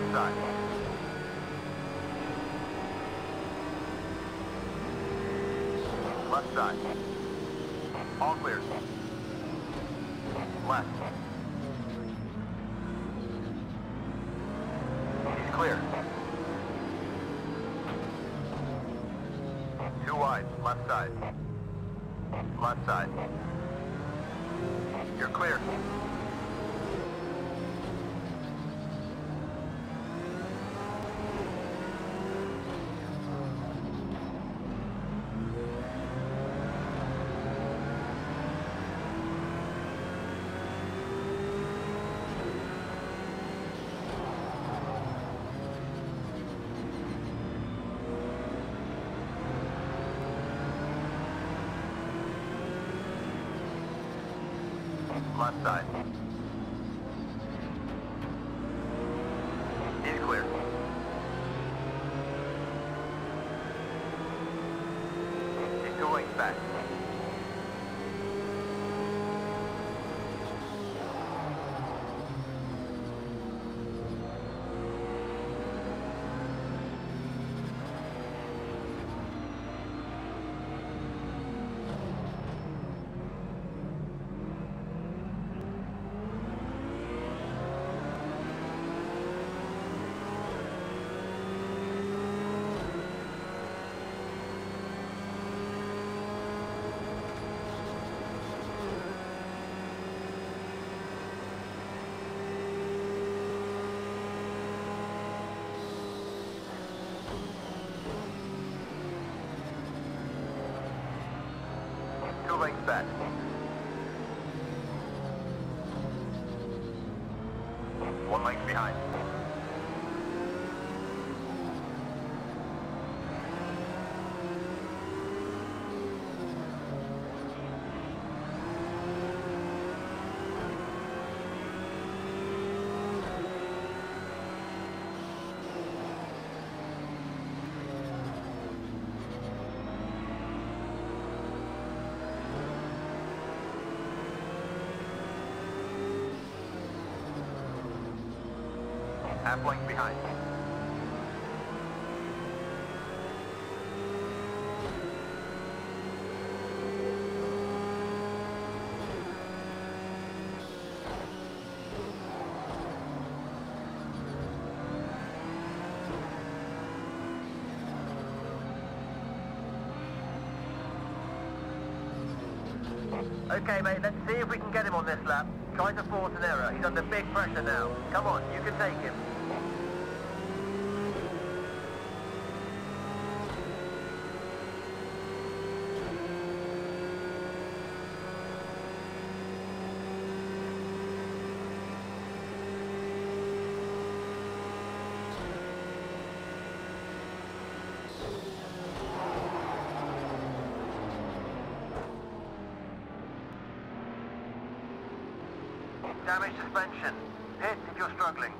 left side. Left side. All clear. Left. Clear. Two wide. Left side. Left side. You're clear. Left side. In clear. He's 2 lengths back. Back. One length behind. Half length behind. Okay, mate, let's see if we can get him on this lap. Try to force an error. He's under big pressure now. Come on, you can take him. Damaged suspension. Hit if you're struggling.